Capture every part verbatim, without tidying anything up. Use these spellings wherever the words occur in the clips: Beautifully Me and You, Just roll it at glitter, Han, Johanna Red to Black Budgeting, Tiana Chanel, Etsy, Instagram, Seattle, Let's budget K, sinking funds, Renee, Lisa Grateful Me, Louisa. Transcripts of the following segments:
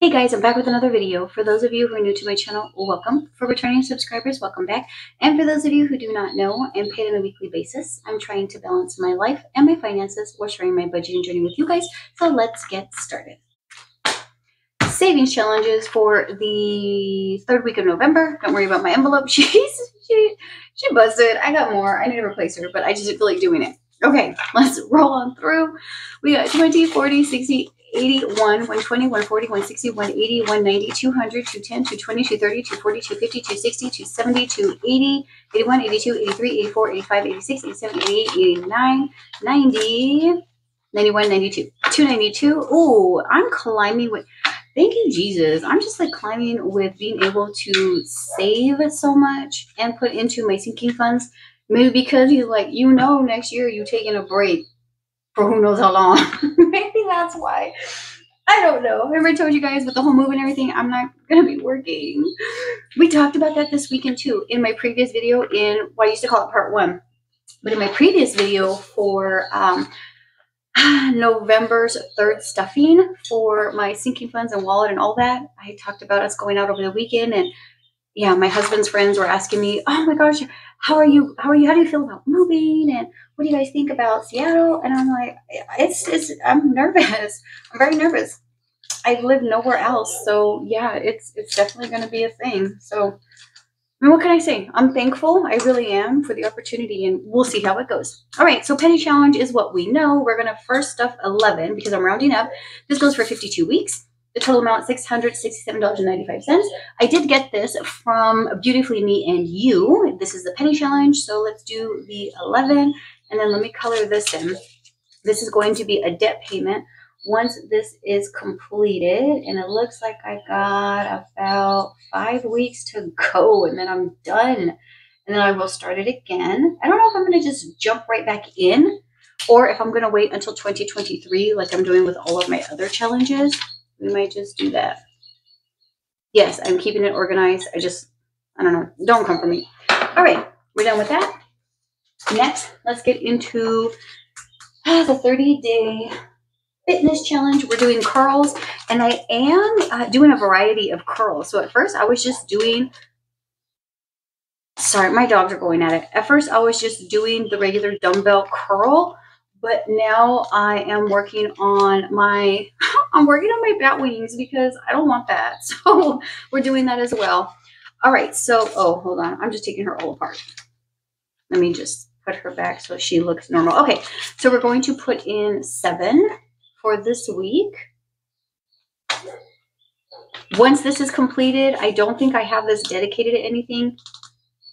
Hey guys, I'm back with another video. For those of you who are new to my channel, welcome. For returning subscribers, welcome back. And for those of you who do not know, I'm paid on a weekly basis. I'm trying to balance my life and my finances while sharing my budgeting journey with you guys. So let's get started. Savings challenges for the third week of November. Don't worry about my envelope. She's, she, she busted. I got more. I need to replace her, but I just didn't feel like doing it. Okay, let's roll on through. We got twenty, forty, sixty, eighty, one, one twenty, one forty, one sixty, one eighty, one ninety, two hundred, two ten, two twenty, two thirty, two forty, two fifty, two sixty, two seventy, two eighty, eighty-one, eighty-two, eighty-three, eighty-four, eighty-five, eighty-six, eighty-seven, eighty-eight, eighty-nine, ninety, ninety-one, ninety-two, two ninety-two. Ooh, I'm climbing with, thank you, Jesus. I'm just like climbing with being able to save so much and put into my sinking funds. Maybe because he's like, you know, next year you're taking a break for who knows how long. Maybe that's why. I don't know. Remember I told you guys with the whole move and everything, I'm not going to be working. We talked about that this weekend too in my previous video in, well, I used to call it part one. But in my previous video for um, November's third stuffing for my sinking funds and wallet and all that, I talked about us going out over the weekend and yeah, my husband's friends were asking me, oh my gosh, how are you, how are you, how do you feel about moving? And what do you guys think about Seattle? And I'm like, it's, it's, I'm nervous. I'm very nervous. I live nowhere else. So yeah, it's, it's definitely going to be a thing. So I mean, what can I say? I'm thankful. I really am for the opportunity and we'll see how it goes. All right. So penny challenge is what we know. We're going to first stuff eleven because I'm rounding up. This goes for fifty-two weeks. The total amount, six hundred sixty-seven dollars and ninety-five cents. I did get this from Beautifully Me and You. This is the penny challenge. So let's do the eleven. And then let me color this in. This is going to be a debt payment once this is completed. And it looks like I got about five weeks to go. And then I'm done. And then I will start it again. I don't know if I'm going to just jump right back in. Or if I'm going to wait until twenty twenty-three like I'm doing with all of my other challenges. We might just do that. Yes, I'm keeping it organized. I just, I don't know. Don't come for me. All right, we're done with that. Next, let's get into ah, the thirty-day fitness challenge. We're doing curls, and I am uh, doing a variety of curls. So at first, I was just doing, sorry, my dogs are going at it. At first, I was just doing the regular dumbbell curl, but now I am working on my, I'm working on my bat wings because I don't want that. So we're doing that as well. All right. So, oh, hold on. I'm just taking her all apart. Let me just put her back so she looks normal. Okay. So we're going to put in seven for this week. Once this is completed, I don't think I have this dedicated to anything.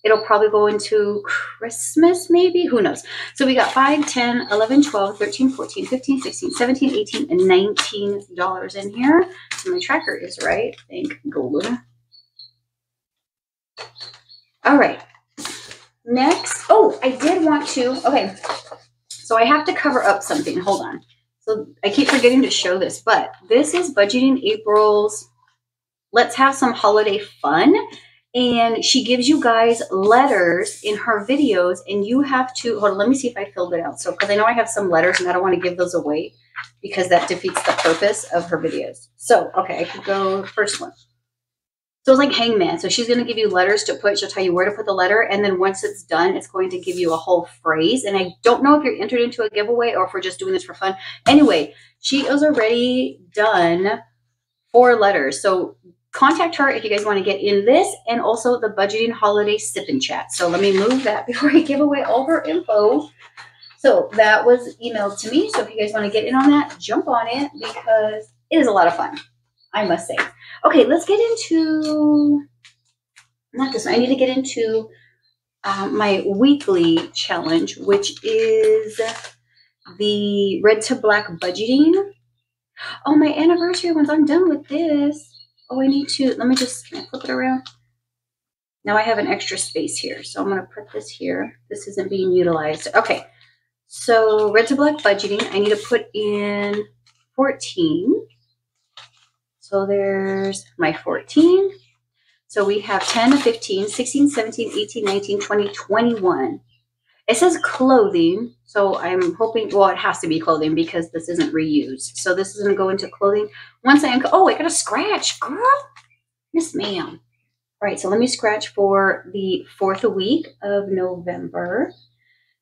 It'll probably go into Christmas, maybe, who knows? So we got five, ten, eleven, twelve, thirteen, fourteen, fifteen, sixteen, seventeen, eighteen, and nineteen dollars in here. So my tracker is right, thank God. All right, next, oh, I did want to, okay. So I have to cover up something, hold on. So I keep forgetting to show this, but this is Budgeting April's Let's Have Some Holiday Fun. And she gives you guys letters in her videos and you have to, hold on, let me see if I filled it out. So, because I know I have some letters and I don't want to give those away because that defeats the purpose of her videos. So, okay, I could go first one. So it's like Hangman. So she's going to give you letters to put. She'll tell you where to put the letter. And then once it's done, it's going to give you a whole phrase. And I don't know if you're entered into a giveaway or if we're just doing this for fun. Anyway, she is already done four letters. So contact her if you guys want to get in this and also the budgeting holiday sip and chat. So let me move that before I give away all her info. So that was emailed to me. So if you guys want to get in on that, jump on it because it is a lot of fun, I must say. Okay, let's get into, not this one, I need to get into uh, my weekly challenge, which is the red to black budgeting. Oh, my anniversary ones, I'm done with this. Oh, I need to, let me just, can I flip it around? Now I have an extra space here. So I'm going to put this here. This isn't being utilized. Okay. So red to black budgeting, I need to put in fourteen. So there's my fourteen. So we have ten, fifteen, sixteen, seventeen, eighteen, nineteen, twenty, twenty-one. It says clothing, so I'm hoping, well, it has to be clothing because this isn't reused. So this is going to go into clothing. Once I, oh, I got a scratch, girl. Yes, ma'am. All right, so let me scratch for the fourth week of November.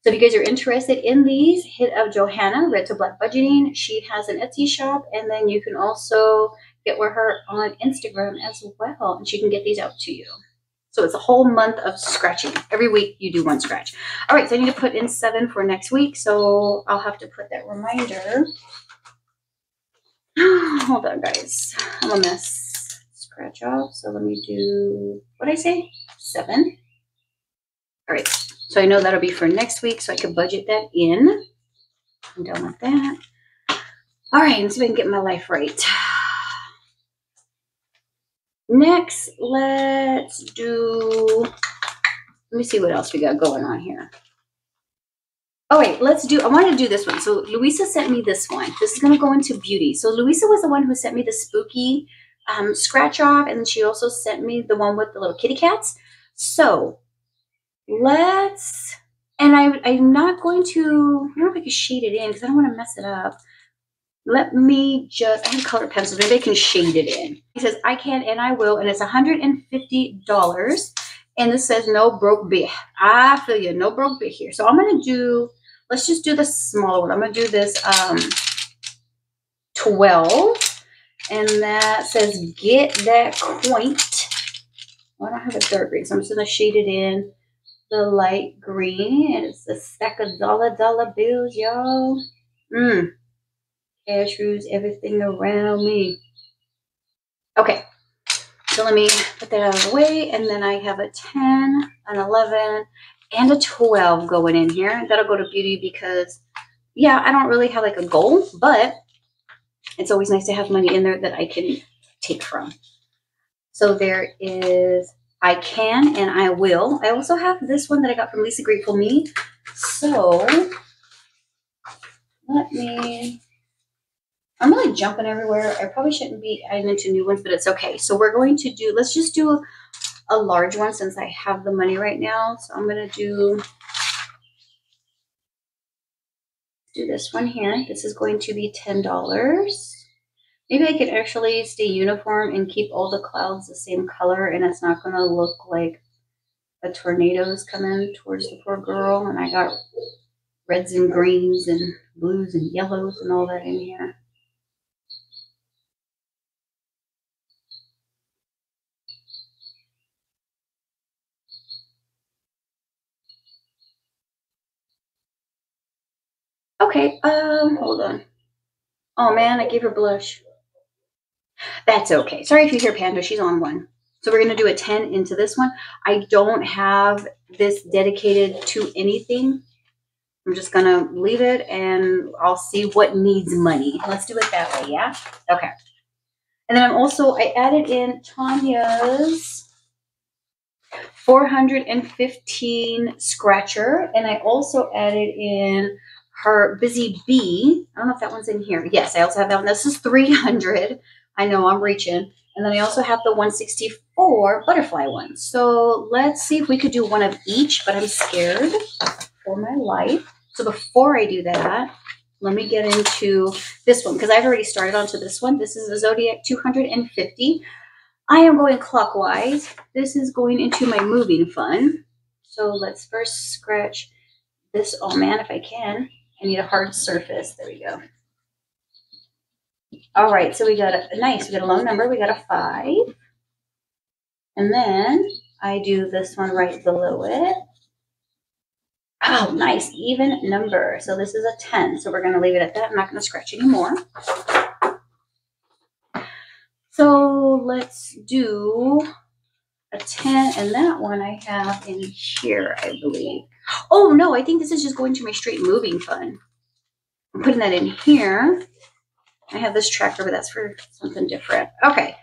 So if you guys are interested in these, hit up Johanna Red to Black Budgeting. She has an Etsy shop, and then you can also get with her on Instagram as well, and she can get these out to you. So it's a whole month of scratching. Every week you do one scratch. All right, so I need to put in seven for next week. So I'll have to put that reminder. Hold on, guys. I'm a mess. Scratch off. So let me do, what did I say? Seven. All right. So I know that'll be for next week. So I could budget that in. I'm done with that. All right. Let's see if I can get my life right. Next, let's do, let me see what else we got going on here. All right, let's do, I want to do this one. So Louisa sent me this one. This is going to go into beauty. So Louisa was the one who sent me the spooky um, scratch off, and she also sent me the one with the little kitty cats. So let's, and I, I'm not going to, I don't know if I can shade it in because I don't want to mess it up. Let me just, I have color pencils, maybe I can shade it in. He says, I can and I will, and it's one hundred fifty dollars. And this says, no broke bit. I feel you, no broke bit here. So I'm going to do, let's just do the smaller one. I'm going to do this um, twelve. And that says, get that quaint. Oh, I don't have a dark green, so I'm just going to shade it in the light green. And it's a stack of dollar, dollar bills, y'all. Mmm. Cashews, everything around me. Okay, so let me put that out of the way, and then I have a ten, an eleven, and a twelve going in here. That'll go to beauty because, yeah, I don't really have like a goal, but it's always nice to have money in there that I can take from. So there is I can and I will. I also have this one that I got from Lisa Grateful Me. So let me... I'm really jumping everywhere. I probably shouldn't be adding into new ones, but it's okay. So we're going to do, let's just do a, a large one since I have the money right now. So I'm going to do, do this one here. This is going to be ten dollars. Maybe I could actually stay uniform and keep all the clouds the same color, and it's not going to look like a tornado is coming towards the poor girl. And I got reds and greens and blues and yellows and all that in here. Okay, um, hold on. Oh man, I gave her blush. That's okay. Sorry if you hear Panda, she's on one. So we're gonna do a ten into this one. I don't have this dedicated to anything. I'm just gonna leave it and I'll see what needs money. Let's do it that way, yeah? Okay. And then I'm also, I added in Tanya's four hundred fifteen scratcher, and I also added in her Busy Bee. I don't know if that one's in here. Yes, I also have that one. This is three hundred. I know I'm reaching. And then I also have the one sixty-four butterfly one. So let's see if we could do one of each, but I'm scared for my life. So before I do that, let me get into this one because I've already started onto this one. This is the Zodiac two hundred fifty. I am going clockwise. This is going into my moving fun. So let's first scratch this. Oh man, if I can. I need a hard surface. There we go. All right, so we got a nice, we got a low number. We got a five. And then I do this one right below it. Oh, nice, even number. So this is a ten. So we're going to leave it at that. I'm not going to scratch anymore. So let's do a ten. And that one I have in here, I believe. Oh no, I think this is just going to my straight moving fun. I'm putting that in here. I have this tracker, but that's for something different. Okay.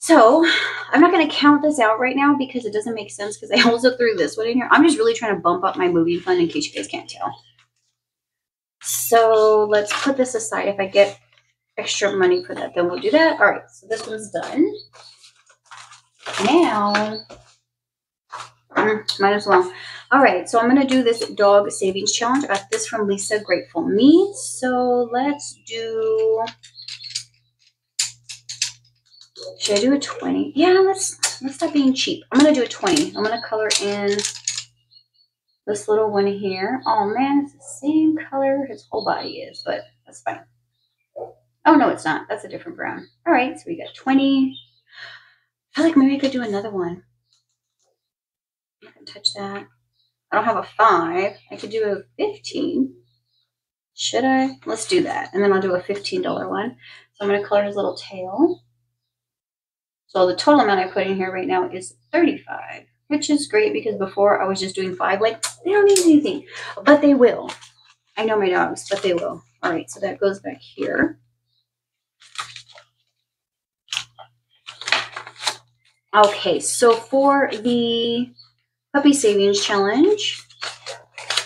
So I'm not going to count this out right now because it doesn't make sense because I also threw this one in here. I'm just really trying to bump up my moving fun in case you guys can't tell. So let's put this aside. If I get extra money for that, then we'll do that. All right. So this one's done. Now Might as well. All right, so I'm going to do this dog savings challenge. I got this from Lisa Grateful Me. So let's do, should I do a twenty? Yeah, let's let's stop being cheap. I'm going to do a twenty. I'm going to color in this little one here. Oh, man, it's the same color his whole body is, but that's fine. Oh, no, it's not. That's a different brown. All right, so we got twenty. I feel like maybe I could do another one. I can touch that. I don't have a five. I could do a fifteen. Should I? Let's do that. And then I'll do a fifteen dollar one. So I'm going to color his little tail. So the total amount I put in here right now is thirty-five, which is great because before I was just doing five. Like, they don't need anything, but they will. I know my dogs, but they will. All right, so that goes back here. Okay, so for the puppy savings challenge,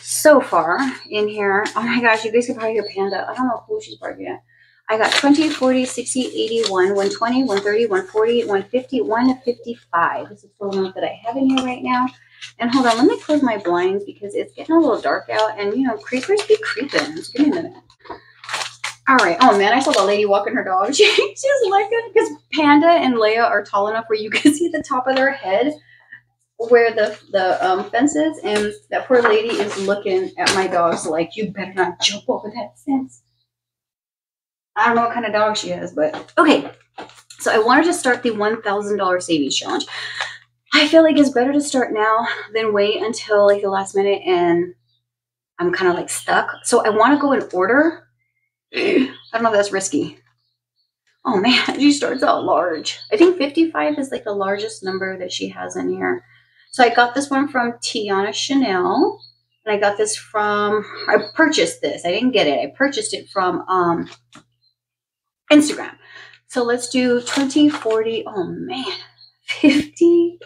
so far in here, oh my gosh, you guys can probably hear Panda. I don't know who she's barking at. I got twenty, forty, sixty, eighty, one, one twenty, one thirty, one forty, one fifty, one fifty-five. This is the amount that I have in here right now. And hold on, let me close my blinds because it's getting a little dark out and, you know, creepers be creeping. Just give me a minute. All right. Oh, man, I saw the lady walking her dog. She just like it because Panda and Leia are tall enough where you can see the top of their head where the, the um, fence is. And that poor lady is looking at my dogs like, you better not jump over that fence. I don't know what kind of dog she is, but okay. So I wanted to start the one thousand dollar savings challenge. I feel like it's better to start now than wait until like the last minute and I'm kind of like stuck. So I want to go in order. I don't know if that's risky. Oh man, she starts out large. I think fifty-five is like the largest number that she has in here. So I got this one from Tiana Chanel. And I got this from, I purchased this. I didn't get it. I purchased it from um, Instagram. So let's do twenty, forty. Oh man, fifty,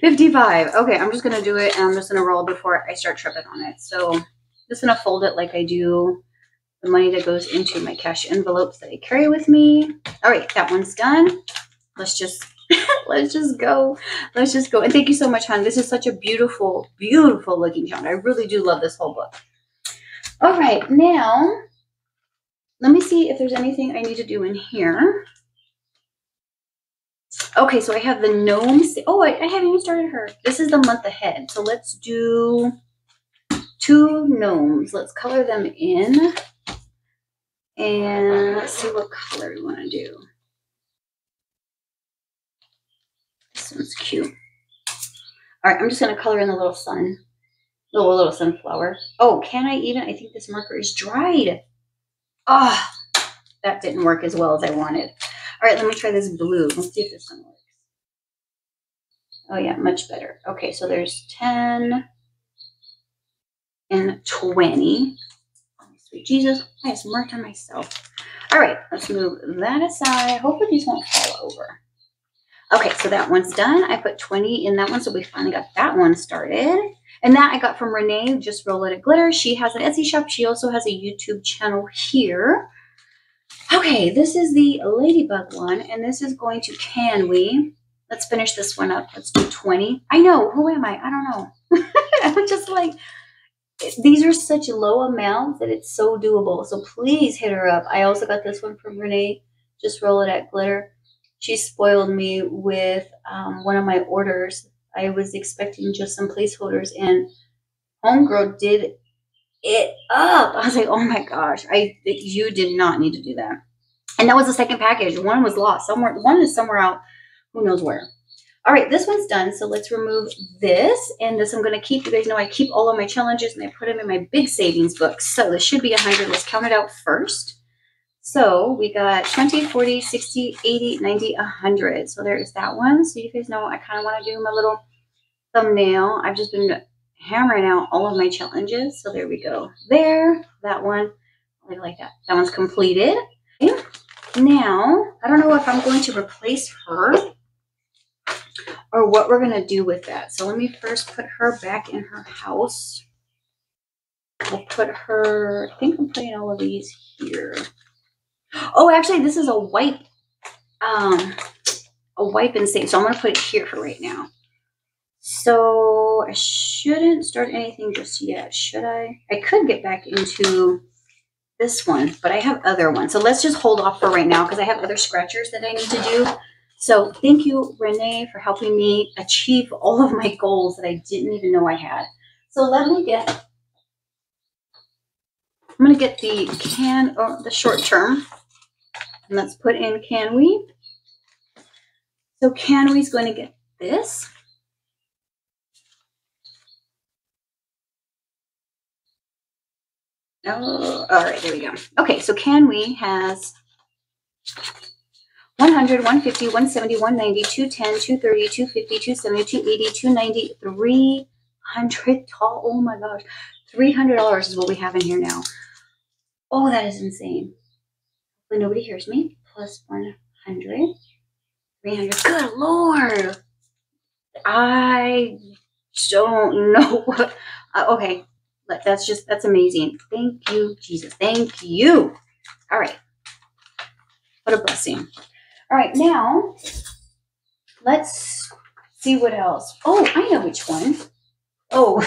fifty-five. Okay, I'm just going to do it and I'm just going to roll before I start tripping on it. So I'm just going to fold it like I do the money that goes into my cash envelopes that I carry with me. All right, that one's done. Let's just let's just go. Let's just go. And thank you so much, Han. This is such a beautiful, beautiful looking challenge. I really do love this whole book. All right, now let me see if there's anything I need to do in here. Okay, so I have the gnome. Oh, I, I haven't even started her. This is the month ahead. So let's do two gnomes. Let's color them in. And let's see what color we want to do. This one's cute. All right, I'm just going to color in the little sun, the little, little sunflower. Oh, can I even? I think this marker is dried. Ah, oh, that didn't work as well as I wanted. All right, let me try this blue. Let's see if this one works. Oh, yeah, much better. Okay, so there's ten and twenty. Jesus, I just marked on myself. All right, let's move that aside. Hopefully these won't fall over. Okay, so that one's done. I put twenty in that one, so we finally got that one started. And that I got from Renee, Just Roll It at Glitter. She has an Etsy shop. She also has a YouTube channel here. Okay, this is the ladybug one, and this is going to Can We. Let's finish this one up. Let's do twenty. I know. Who am I? I don't know. I'm just like... These are such low amounts that it's so doable. So please hit her up. I also got this one from Renee. Just Roll It at Glitter. She spoiled me with um, one of my orders. I was expecting just some placeholders and homegirl did it up. I was like, oh my gosh, I you did not need to do that. And that was the second package. One was lost somewhere. One is somewhere out. Who knows where. All right, this one's done, so let's remove this, and this I'm going to keep. You guys know I keep all of my challenges, and I put them in my big savings book, so this should be one hundred. Let's count it out first. So we got twenty, forty, sixty, eighty, ninety, one hundred. So there is that one. So you guys know I kind of want to do my little thumbnail. I've just been hammering out all of my challenges, so there we go. There, that one. I really like that. That one's completed. Okay. Now, I don't know if I'm going to replace her or what we're gonna do with that. So let me first put her back in her house. I'll put her, I think I'm putting all of these here. Oh, actually this is a wipe, um, a wipe and save. So I'm gonna put it here for right now. So I shouldn't start anything just yet, should I? I could get back into this one, but I have other ones. So let's just hold off for right now because I have other scratchers that I need to do. So thank you, Renee, for helping me achieve all of my goals that I didn't even know I had. So let me get, I'm going to get the can, or the short term, and let's put in Can We. So Can We's going to get this. Oh, all right, there we go. Okay, so Can We has one hundred, one fifty, one seventy, one ninety, two ten, two thirty, two fifty, two seventy, two eighty, two ninety, three hundred dollars. Oh my gosh, three hundred dollars is what we have in here now. Oh, that is insane. Hopefully nobody hears me. Plus one hundred, three hundred. Good Lord. I don't know what. Uh, okay, that's just, that's amazing. Thank you, Jesus. Thank you. All right. What a blessing. All right, now let's see what else. Oh, I know which one. Oh,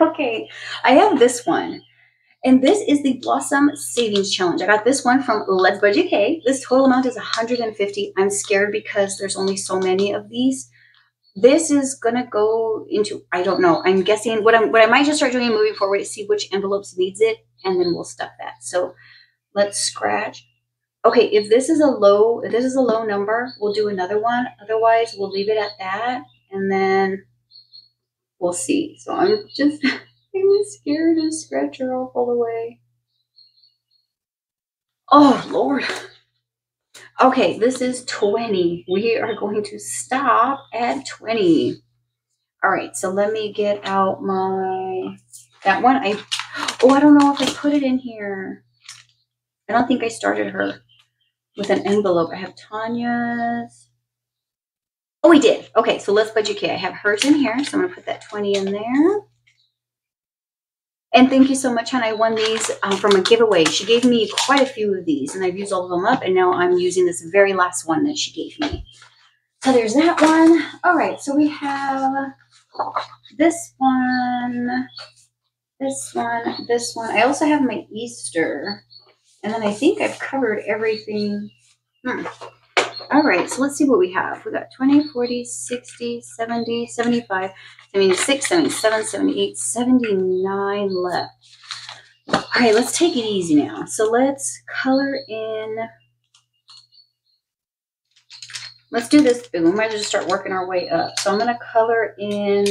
okay. I have this one. And this is the Blossom Savings Challenge. I got this one from Let's Budget K. This total amount is one hundred fifty. I'm scared because there's only so many of these. This is going to go into, I don't know. I'm guessing what, I'm, what I might just start doing moving forward is see which envelopes needs it, and then we'll stuff that. So let's scratch. Okay, if this is a low, if this is a low number, we'll do another one. Otherwise, we'll leave it at that, and then we'll see. So I'm just, I'm scared to scratch her off all the way. Oh Lord. Okay, this is twenty. We are going to stop at twenty. All right, so let me get out my that one. I oh I don't know if I put it in here. I don't think I started her with an envelope. I have Tanya's. Oh, we did. Okay, so Let's Budget K. I have hers in here, so I'm gonna put that twenty in there. And thank you so much, Han. I won these um, from a giveaway. She gave me quite a few of these, and I've used all of them up, and now I'm using this very last one that she gave me. So there's that one. All right, so we have this one, this one, this one. I also have my Easter. And then I think I've covered everything. Hmm. All right, so let's see what we have. We got twenty, forty, sixty, seventy, seventy-five, seventy-six, seventy-seven, seventy-eight, seventy-nine left. All right, let's take it easy now. So let's color in. Let's do this. We might just start working our way up. So I'm going to color in.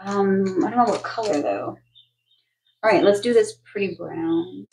Um, I don't know what color, though. All right, let's do this pretty brown.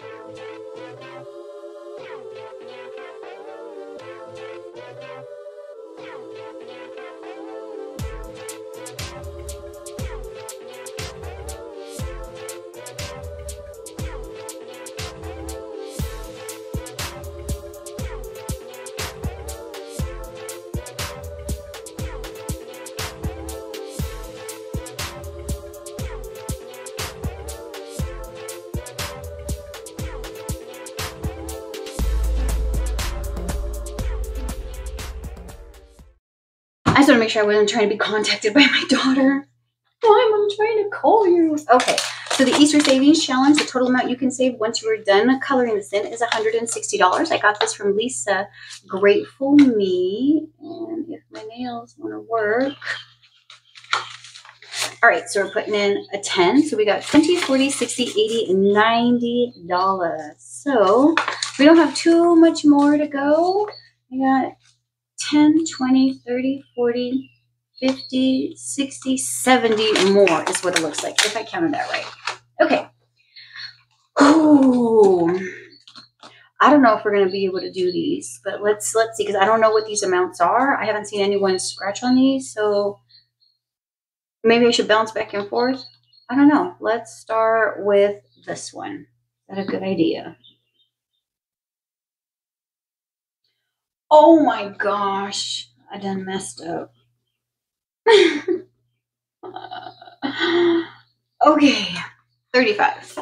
I just want to make sure I wasn't trying to be contacted by my daughter. Mom, I'm trying to call you. Okay, so the Easter Savings Challenge, the total amount you can save once you are done coloring this in is one hundred sixty dollars. I got this from Lisa Grateful Me. And if my nails want to work. All right, so we're putting in a ten. So we got twenty, forty, sixty, eighty, ninety dollars. So we don't have too much more to go. I got ten, twenty, thirty, forty, fifty, sixty, seventy more is what it looks like, if I counted that right. Okay. Oh, I don't know if we're going to be able to do these, but let's, let's see, because I don't know what these amounts are. I haven't seen anyone scratch on these, so maybe I should bounce back and forth. I don't know. Let's start with this one. Is that a good idea? Oh my gosh, I done messed up. uh, okay, thirty-five.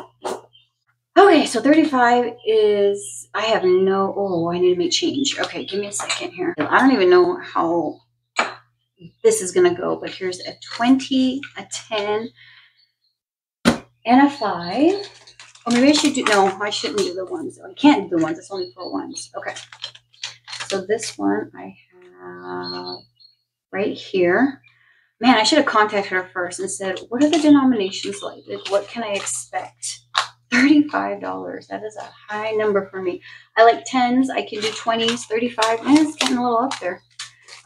Okay, so thirty-five is, I have no, oh, I need to make change. Okay, give me a second here. I don't even know how this is going to go, but here's a twenty, a ten, and a five. Or maybe I should do, no, I shouldn't do the ones. I can't do the ones. It's only four ones. Okay. So this one I have right here. Man, I should have contacted her first and said, what are the denominations like? Like, what can I expect? thirty-five dollars. That is a high number for me. I like tens. I can do twenties, thirty-five. Man, it's getting a little up there.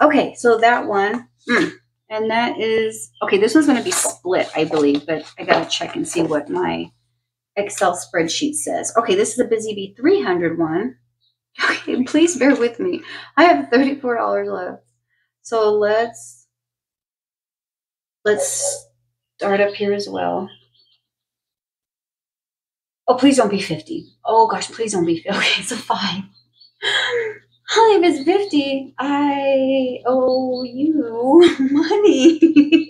Okay, so that one. Mm, and that is, okay, this one's going to be split, I believe, but I got to check and see what my Excel spreadsheet says. Okay, this is a Busy Bee three hundred one. Okay, please bear with me. I have thirty-four dollars left. So let's... Let's start up here as well. Oh, please don't be fifty. Oh gosh, please don't be fifty. Okay, it's a five. Hi, if it's fifty, I owe you money.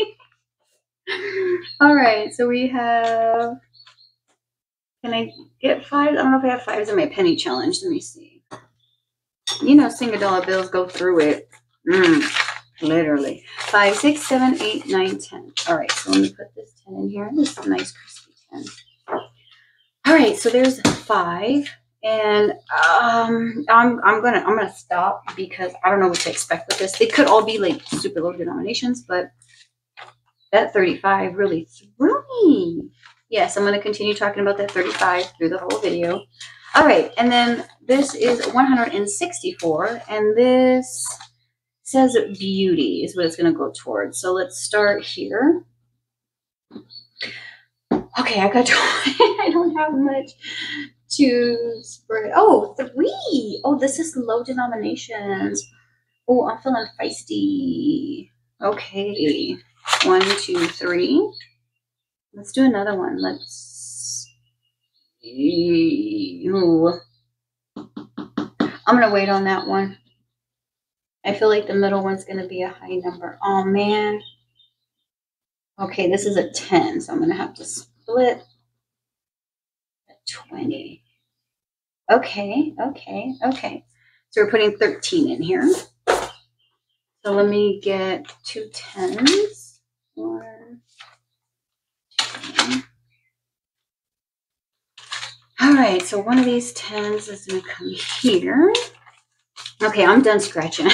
All right, so we have, can I get five? I don't know if I have fives in my penny challenge. Let me see. You know, single dollar bills go through it. Mm. Literally five, six, seven, eight, nine, ten. All right, so let me put this ten in here. This is a nice crispy ten. All right, so there's five, and um, I'm I'm gonna I'm gonna stop because I don't know what to expect with this. They could all be like super low denominations, but that thirty-five really threw me. Yes, I'm gonna continue talking about that thirty-five through the whole video. All right, and then this is one hundred sixty-four, and this says beauty is what it's going to go towards. So let's start here. Okay, I got to, I don't have much to spread. Oh, three. Oh, this is low denominations. Oh, I'm feeling feisty. Okay. One, two, three. Let's do another one. Let's see. Ooh. I'm going to wait on that one. I feel like the middle one's going to be a high number. Oh, man. Okay, this is a ten, so I'm going to have to split a twenty. Okay, okay, okay. So we're putting thirteen in here. So let me get two tens. One, two. All right, so one of these tens is going to come here. Okay, I'm done scratching.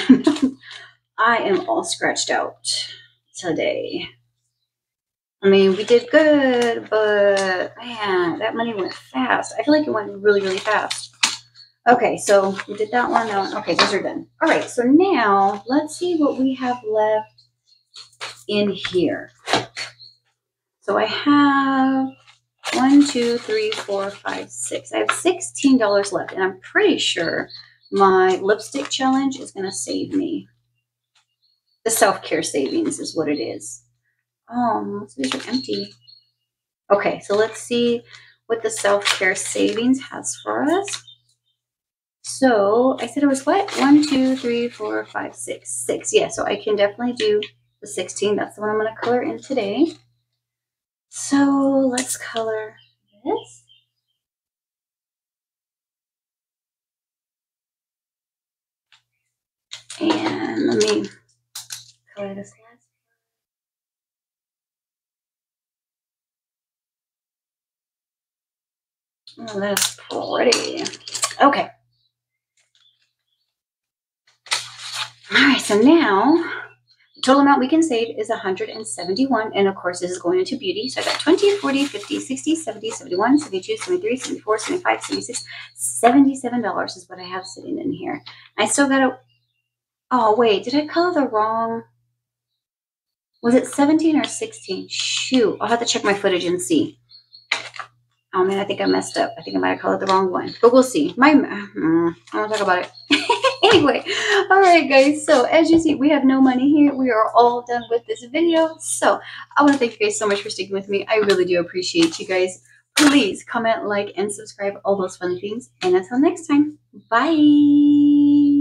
I am all scratched out today. I mean, we did good, but man, that money went fast. I feel like it went really, really fast. Okay, so we did that one, that one. Okay, those are done. All right, so now let's see what we have left in here. So I have one, two, three, four, five, six. I have sixteen dollars left, and I'm pretty sure my lipstick challenge is going to save me. The self-care savings is what it is. Oh, these are empty. Okay, so let's see what the self-care savings has for us. So I said it was what? One, two, three, four, five, six, six. Yeah, so I can definitely do the sixteen. That's the one I'm going to color in today. So let's color this. And let me color this last one. Oh, that's pretty. Okay. All right, so now the total amount we can save is one hundred seventy-one. And of course, this is going into beauty. So I got twenty, forty, fifty, sixty, seventy, seventy-one, seventy-two, seventy-three, seventy-four, seventy-five, seventy-six, seventy-seven dollars is what I have sitting in here. I still got a Oh, wait, did I color the wrong? Was it seventeen or sixteen? Shoot, I'll have to check my footage and see. Oh, man, I think I messed up. I think I might have colored the wrong one, but we'll see. My, I don't talk about it. Anyway, all right, guys. So as you see, we have no money here. We are all done with this video. So I want to thank you guys so much for sticking with me. I really do appreciate you guys. Please comment, like, and subscribe, all those fun things. And until next time, bye.